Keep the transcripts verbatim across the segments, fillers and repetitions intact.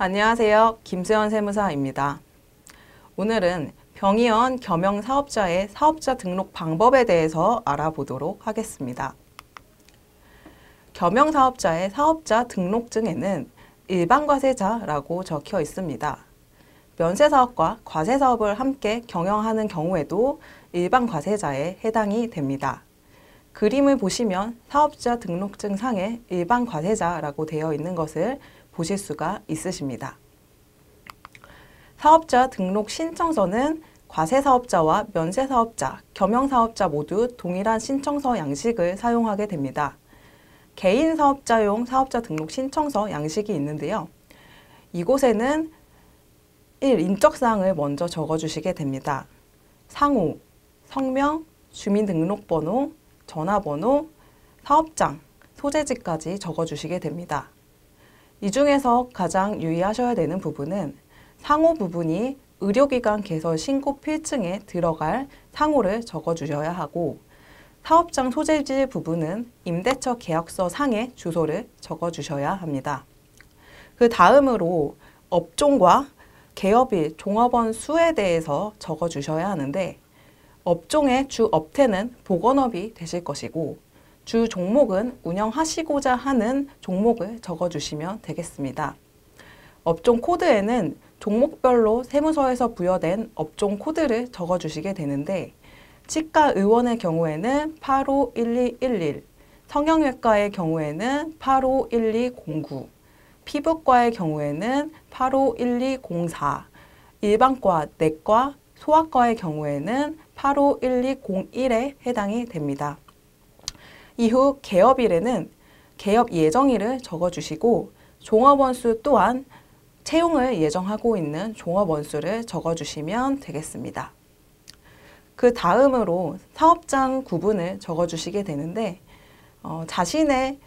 안녕하세요. 김수현 세무사입니다. 오늘은 병의원 겸영사업자의 사업자 등록 방법에 대해서 알아보도록 하겠습니다. 겸영사업자의 사업자 등록증에는 일반과세자라고 적혀 있습니다. 면세사업과 과세사업을 함께 경영하는 경우에도 일반과세자에 해당이 됩니다. 그림을 보시면 사업자 등록증 상에 일반과세자라고 되어 있는 것을 보실 수가 있으십니다. 사업자 등록 신청서는 과세사업자와 면세사업자, 겸영사업자 모두 동일한 신청서 양식을 사용하게 됩니다. 개인사업자용 사업자 등록 신청서 양식이 있는데요. 이곳에는 일. 인적사항을 먼저 적어주시게 됩니다. 상호, 성명, 주민등록번호, 전화번호, 사업장, 소재지까지 적어주시게 됩니다. 이 중에서 가장 유의하셔야 되는 부분은 상호 부분이 의료기관 개설 신고 필증에 들어갈 상호를 적어주셔야 하고, 사업장 소재지 부분은 임대차 계약서 상의 주소를 적어주셔야 합니다. 그 다음으로 업종과 개업일, 종업원 수에 대해서 적어주셔야 하는데, 업종의 주 업태는 보건업이 되실 것이고, 주 종목은 운영하시고자 하는 종목을 적어주시면 되겠습니다. 업종 코드에는 종목별로 세무서에서 부여된 업종 코드를 적어주시게 되는데, 치과 의원의 경우에는 팔 오 일 이 일 일, 성형외과의 경우에는 팔 오 일 이 공 구, 피부과의 경우에는 팔 오 일 이 공 사, 일반과, 내과, 소아과의 경우에는 팔 오 일 이 공 일에 해당이 됩니다. 이후 개업일에는 개업 예정일을 적어주시고, 종업원수 또한 채용을 예정하고 있는 종업원수를 적어주시면 되겠습니다. 그 다음으로 사업장 구분을 적어주시게 되는데, 어, 자신의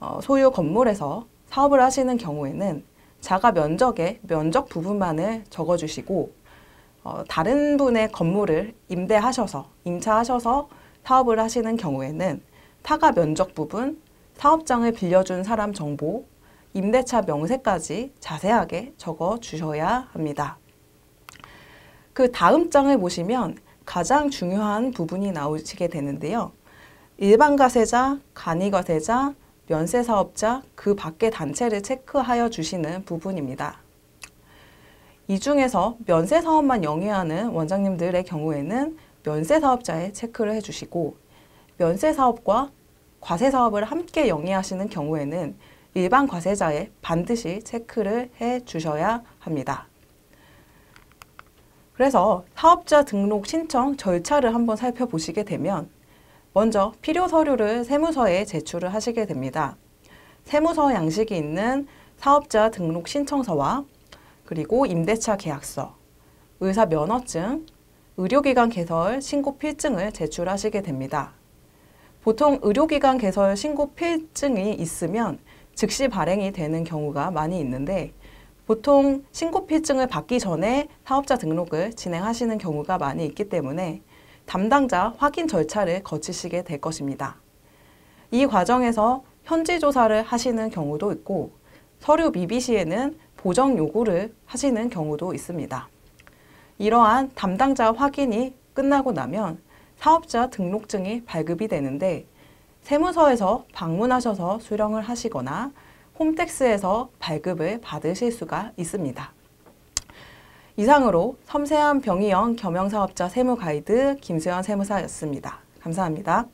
어, 소유 건물에서 사업을 하시는 경우에는 자가 면적의 면적 부분만을 적어주시고, 어, 다른 분의 건물을 임대하셔서, 임차하셔서 사업을 하시는 경우에는 타가 면적 부분, 사업장을 빌려준 사람 정보, 임대차 명세까지 자세하게 적어주셔야 합니다. 그 다음 장을 보시면 가장 중요한 부분이 나오시게 되는데요. 일반과세자, 간이과세자, 면세사업자, 그 밖의 단체를 체크하여 주시는 부분입니다. 이 중에서 면세사업만 영위하는 원장님들의 경우에는 면세사업자에 체크를 해주시고, 면세사업과 과세사업을 함께 영위하시는 경우에는 일반 과세자에 반드시 체크를 해 주셔야 합니다. 그래서 사업자 등록 신청 절차를 한번 살펴보시게 되면, 먼저 필요 서류를 세무서에 제출을 하시게 됩니다. 세무서 양식이 있는 사업자 등록 신청서와 그리고 임대차 계약서, 의사 면허증, 의료기관 개설 신고 필증을 제출하시게 됩니다. 보통 의료기관 개설 신고 필증이 있으면 즉시 발행이 되는 경우가 많이 있는데, 보통 신고 필증을 받기 전에 사업자 등록을 진행하시는 경우가 많이 있기 때문에 담당자 확인 절차를 거치시게 될 것입니다. 이 과정에서 현지 조사를 하시는 경우도 있고, 서류 미비 시에는 보정 요구를 하시는 경우도 있습니다. 이러한 담당자 확인이 끝나고 나면 사업자 등록증이 발급이 되는데, 세무서에서 방문하셔서 수령을 하시거나 홈택스에서 발급을 받으실 수가 있습니다. 이상으로 섬세한 병의원 겸영사업자 세무가이드 김수현 세무사였습니다. 감사합니다.